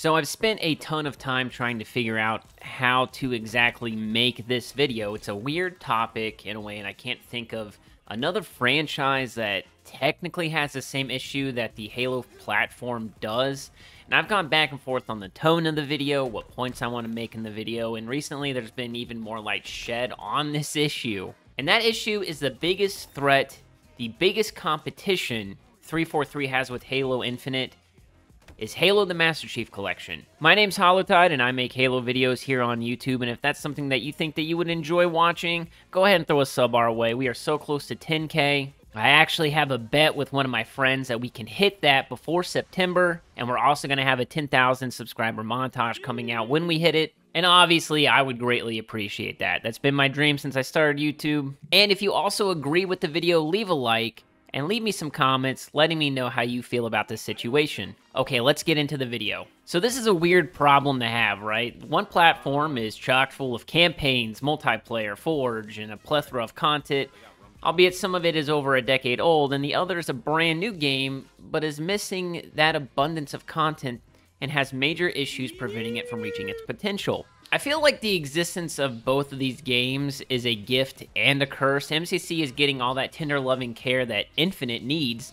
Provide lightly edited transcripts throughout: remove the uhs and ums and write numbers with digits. So I've spent a ton of time trying to figure out how to exactly make this video. It's a weird topic in a way, and I can't think of another franchise that technically has the same issue that the Halo platform does. And I've gone back and forth on the tone of the video, what points I want to make in the video, and recently there's been even more light shed on this issue. And that issue is the biggest threat, the biggest competition 343 has with Halo Infinite, is Halo the Master Chief Collection. My name's Hollowtide, and I make Halo videos here on YouTube, and if that's something that you think that you would enjoy watching, go ahead and throw a sub our way. We are so close to 10K. I actually have a bet with one of my friends that we can hit that before September, and we're also going to have a 10,000 subscriber montage coming out when we hit it. And obviously, I would greatly appreciate that. That's been my dream since I started YouTube. And if you also agree with the video, leave a like, and leave me some comments letting me know how you feel about this situation. Okay, let's get into the video. So this is a weird problem to have, right? One platform is chock full of campaigns, multiplayer, forge, and a plethora of content, albeit some of it is over a decade old, and the other is a brand new game, but is missing that abundance of content and has major issues preventing it from reaching its potential. I feel like the existence of both of these games is a gift and a curse. MCC is getting all that tender loving care that Infinite needs,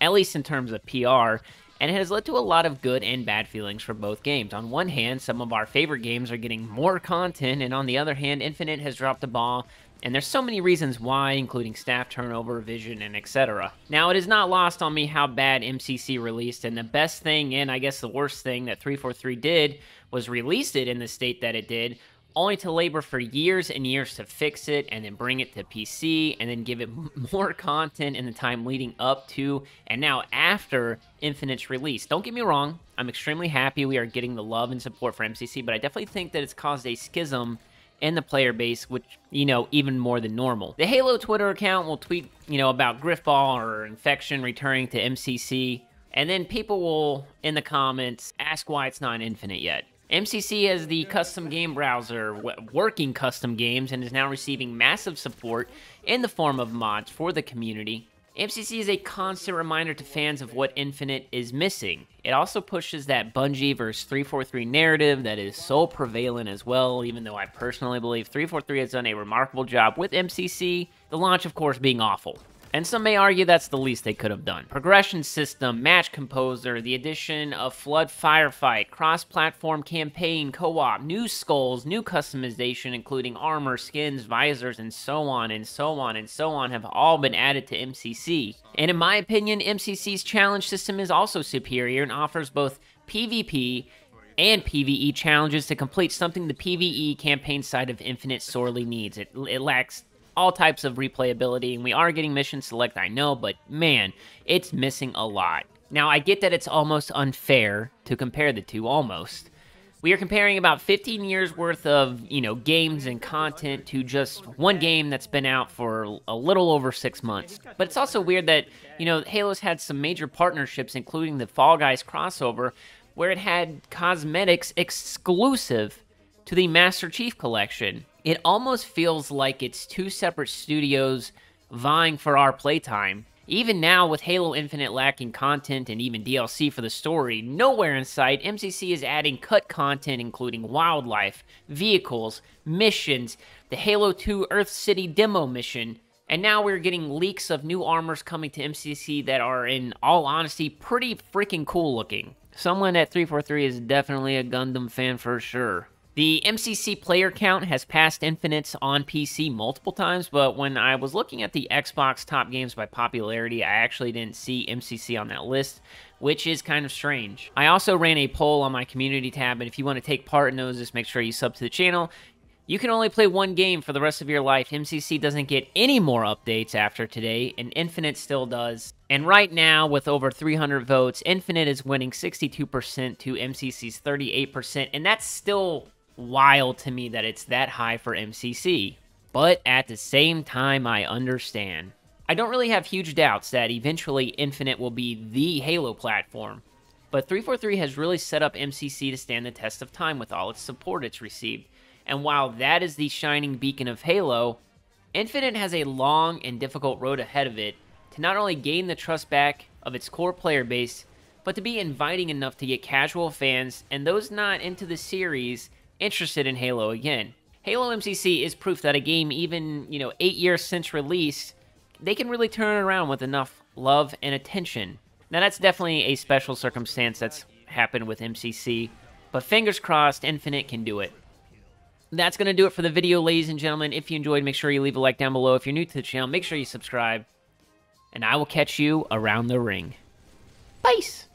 at least in terms of PR, and it has led to a lot of good and bad feelings for both games. On one hand, some of our favorite games are getting more content, and on the other hand, Infinite has dropped the ball, and there's so many reasons why, including staff turnover, vision, and etc. Now, it is not lost on me how bad MCC released, and the best thing, and I guess the worst thing that 343 did, was released it in the state that it did, only to labor for years and years to fix it, and then bring it to PC, and then give it more content in the time leading up to, and now after Infinite's release. Don't get me wrong, I'm extremely happy we are getting the love and support for MCC, but I definitely think that it's caused a schism and the player base, which, you know, even more than normal. The Halo Twitter account will tweet, you know, about Griffball or Infection returning to MCC, and then people will, in the comments, ask why it's not Infinite yet. MCC has the custom game browser working custom games and is now receiving massive support in the form of mods for the community. MCC is a constant reminder to fans of what Infinite is missing. It also pushes that Bungie versus 343 narrative that is so prevalent as well, even though I personally believe 343 has done a remarkable job with MCC, the launch of course being awful. And some may argue that's the least they could have done. Progression system, match composer, the addition of flood firefight, cross-platform campaign, co-op, new skulls, new customization including armor, skins, visors, and so on and so on and so on have all been added to MCC. And in my opinion, MCC's challenge system is also superior and offers both PvP and PvE challenges to complete something the PvE campaign side of Infinite sorely needs. It lacks all types of replayability, and we are getting mission select, I know, but man, it's missing a lot. Now, I get that it's almost unfair to compare the two, almost. We are comparing about 15 years worth of, you know, games and content to just one game that's been out for a little over 6 months. But it's also weird that, you know, Halo's had some major partnerships, including the Fall Guys crossover, where it had cosmetics exclusive to the Master Chief Collection. It almost feels like it's two separate studios vying for our playtime. Even now, with Halo Infinite lacking content and even DLC for the story nowhere in sight, MCC is adding cut content including wildlife, vehicles, missions, the Halo 2 Earth City demo mission, and now we're getting leaks of new armors coming to MCC that are, in all honesty, pretty freaking cool looking. Someone at 343 is definitely a Gundam fan for sure. The MCC player count has passed Infinite's on PC multiple times, but when I was looking at the Xbox top games by popularity, I actually didn't see MCC on that list, which is kind of strange. I also ran a poll on my community tab, and if you want to take part in those, just make sure you sub to the channel. You can only play one game for the rest of your life. MCC doesn't get any more updates after today, and Infinite still does. And right now, with over 300 votes, Infinite is winning 62% to MCC's 38%, and that's still wild to me that it's that high for MCC. But at the same time, I understand. I don't really have huge doubts that eventually Infinite will be the Halo platform, but 343 has really set up MCC to stand the test of time with all its support it's received. And while that is the shining beacon of Halo, Infinite has a long and difficult road ahead of it to not only gain the trust back of its core player base, but to be inviting enough to get casual fans and those not into the series interested in Halo again. Halo MCC is proof that a game, even, 8 years since release, they can really turn around with enough love and attention. Now, that's definitely a special circumstance that's happened with MCC, but fingers crossed Infinite can do it. That's going to do it for the video, ladies and gentlemen. If you enjoyed, make sure you leave a like down below. If you're new to the channel, make sure you subscribe, and I will catch you around the ring. Peace!